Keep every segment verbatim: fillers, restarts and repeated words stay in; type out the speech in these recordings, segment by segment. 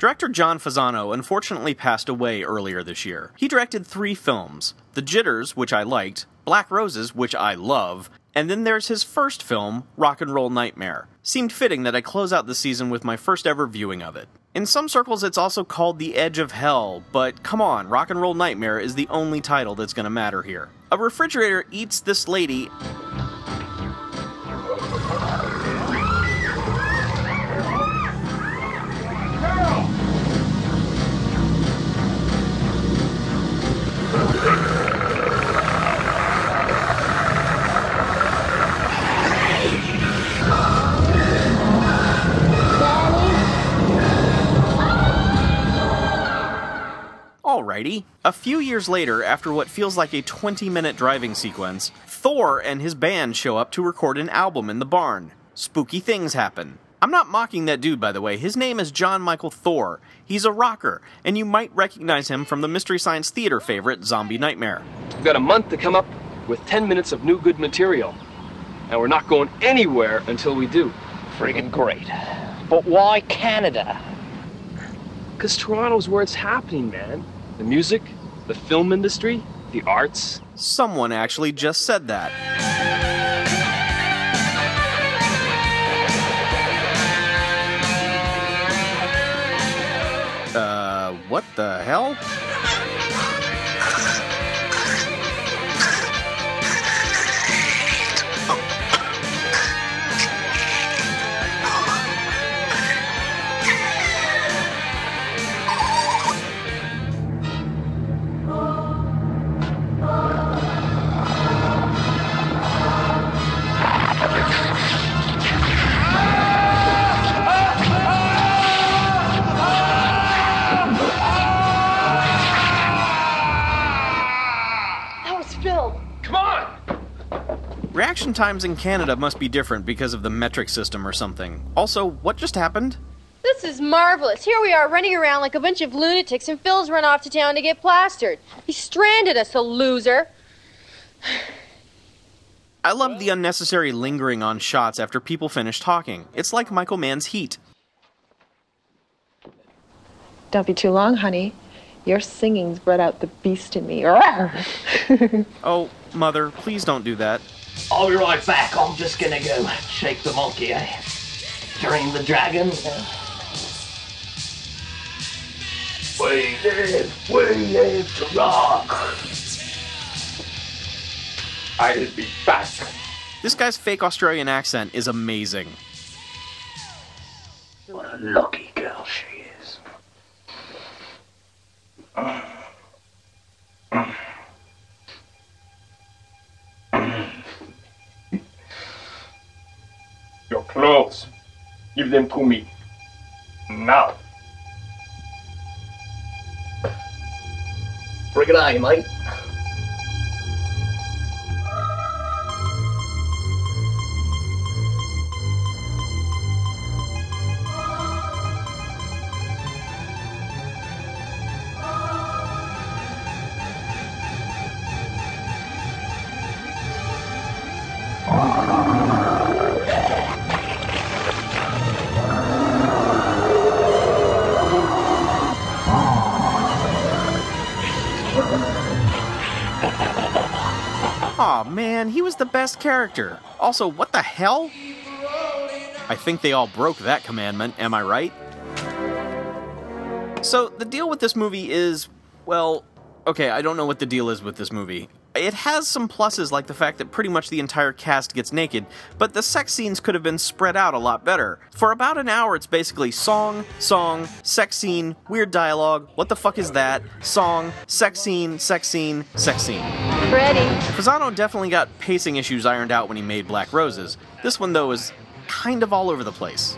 Director John Fasano unfortunately passed away earlier this year. He directed three films: The Jitters, which I liked, Black Roses, which I love, and then there's his first film, Rock and Roll Nightmare. Seemed fitting that I close out the season with my first ever viewing of it. In some circles it's also called The Edge of Hell, but come on, Rock and Roll Nightmare is the only title that's gonna matter here. A refrigerator eats this lady, alrighty. A few years later, after what feels like a twenty minute driving sequence, Thor and his band show up to record an album in the barn. Spooky things happen. I'm not mocking that dude, by the way. His name is John Michael Thor. He's a rocker, and you might recognize him from the Mystery Science Theater favorite, Zombie Nightmare. We've got a month to come up with ten minutes of new good material, and we're not going anywhere until we do. Friggin' great. But why Canada? Because Toronto's where it's happening, man. The music, the film industry, the arts. Someone actually just said that. Uh, what the hell? Reaction times in Canada must be different because of the metric system or something. Also, what just happened? This is marvelous. Here we are running around like a bunch of lunatics, and Phil's run off to town to get plastered. He stranded us, a loser. I love the unnecessary lingering on shots after people finish talking. It's like Michael Mann's Heat. Don't be too long, honey. Your singing's brought out the beast in me. Oh, Mother, please don't do that. I'll be right back. I'm just gonna go shake the monkey, eh? Drain the dragon. We live, we live to rock. I'll be back. This guy's fake Australian accent is amazing. What a lucky girl she is. Uh. Your clothes. Give them to me. Now. Break an eye, mate. Aw, oh, man, he was the best character. Also, what the hell? I think they all broke that commandment, am I right? So, the deal with this movie is, well, okay, I don't know what the deal is with this movie. It has some pluses, like the fact that pretty much the entire cast gets naked, but the sex scenes could have been spread out a lot better. For about an hour, it's basically song, song, sex scene, weird dialogue, what the fuck is that, song, sex scene, sex scene, sex scene. Ready. Fasano definitely got pacing issues ironed out when he made Black Roses. This one, though, is kind of all over the place.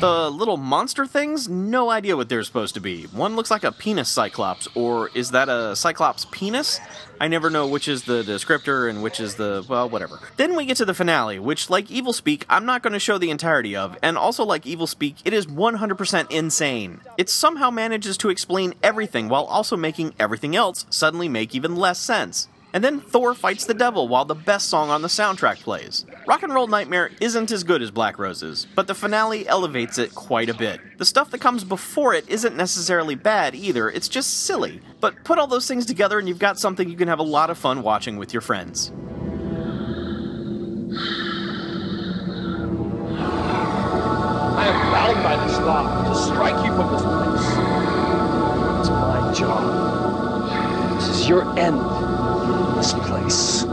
The little monster things? No idea what they're supposed to be. One looks like a penis cyclops, or is that a cyclops penis? I never know which is the descriptor and which is the, well, whatever. Then we get to the finale, which, like Evil Speak, I'm not going to show the entirety of, and also like Evil Speak, it is one hundred percent insane. It somehow manages to explain everything while also making everything else suddenly make even less sense. And then Thor fights the devil while the best song on the soundtrack plays. Rock and Roll Nightmare isn't as good as Black Roses, but the finale elevates it quite a bit. The stuff that comes before it isn't necessarily bad either, it's just silly. But put all those things together and you've got something you can have a lot of fun watching with your friends. I am bound by this law to strike you from this place. It's my job. This is your end. This place.